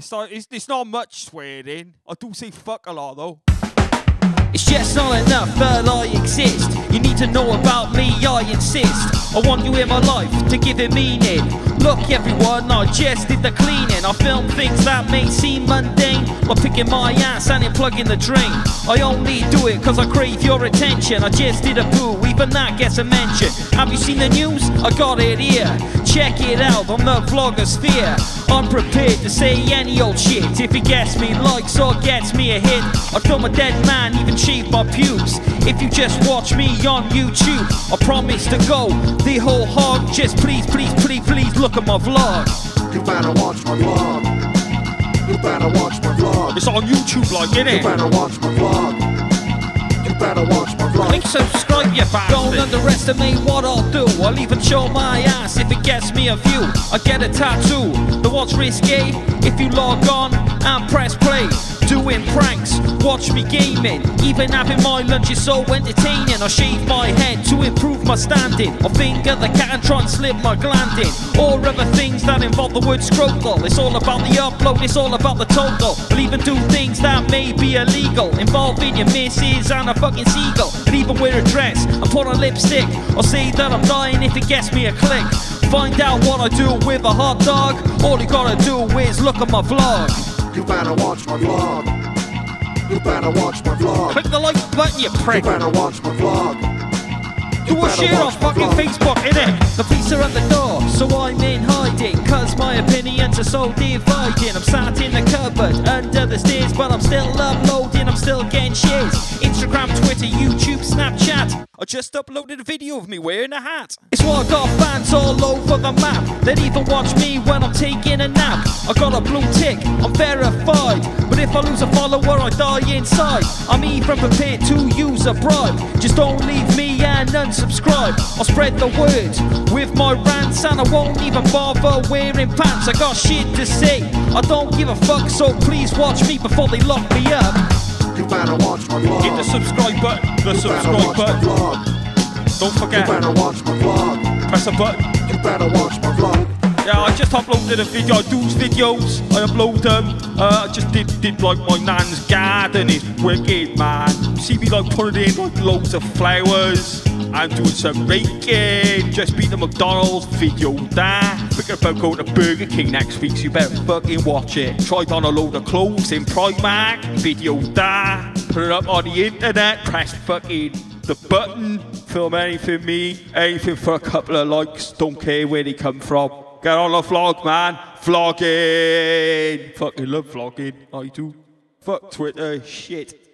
It's not much swearing. I do say fuck a lot though. It's just not enough that I exist. You need to know about me, I insist. I want you in my life to give it meaning. Look everyone, I just did the cleaning. I film things that may seem mundane by picking my ass and unplugging the drain. I only do it cause I crave your attention. I just did a poo, even that gets a mention. Have you seen the news? I got it here. Check it out on the blogosphere. I'm prepared to say any old shit. If it gets me likes or gets me a hit, I'd film a dead man, even shave my pubes. If you just watch me on YouTube, I promise to go the whole hog. Just please, please, please, please look at my vlog. You better watch my vlog. You better watch my vlog. It's on YouTube like, innit? You better watch my vlog. You better watch my vlog. Link subscribe, you bastard. Don't underestimate what I'll do. I'll even show my ass if it gets me a view. I get a tattoo. The what's risky? If you log on and press play. Doing pranks, watch me gaming. Even having my lunch is so entertaining. I shave my head to improve my standing. I finger the cat and try and slip my gland in. Or other things that involve the word scrotal. It's all about the upload, it's all about the total. I'll even do things that may be illegal, involving your missus and a fucking seagull. I'll even wear a dress and put on lipstick. I'll say that I'm dying if it gets me a click. Find out what I do with a hot dog. All you gotta do is look at my vlog. You better watch my vlog. You better watch my vlog. Click the like button, you prick. You better watch my vlog. Do a share on fucking Facebook, innit? The police are at the door, so I'm in hiding. Cause my opinions are so dividing. I'm sat in the cupboard, under the stairs, but I'm still uploading, I'm still getting shares. Instagram, Twitter, YouTube, Snapchat. I just uploaded a video of me wearing a hat. It's why I got fans all over the map. They'd even watch me when I'm taking a nap. I got a blue tick, I'm verified. But if I lose a follower, I die inside. I'm even prepared to use a bribe. Just don't leave me and unsubscribe. I'll spread the word with my rants, and I won't even bother wearing pants. I got shit to say, I don't give a fuck. So please watch me before they lock me up. You better watch my vlog. Hit the subscribe button, the subscribe button. Don't forget. You better watch my vlog. Press a button. You better watch my vlog. Yeah, I just uploaded a video. I do videos. I upload them. I just did like my nan's garden. It's wicked, man. You see me like putting in like loads of flowers. I'm doing some raking. Just beat the McDonald's video there. Thinking about going to Burger King next week, so you better fucking watch it. Tried on a load of clothes in Primark, video there. Put it up on the internet, press fucking the button. Film anything me, anything for a couple of likes. Don't care where they come from. Get on the vlog, man. Vlogging. Fucking love vlogging, I do. Fuck Twitter, shit.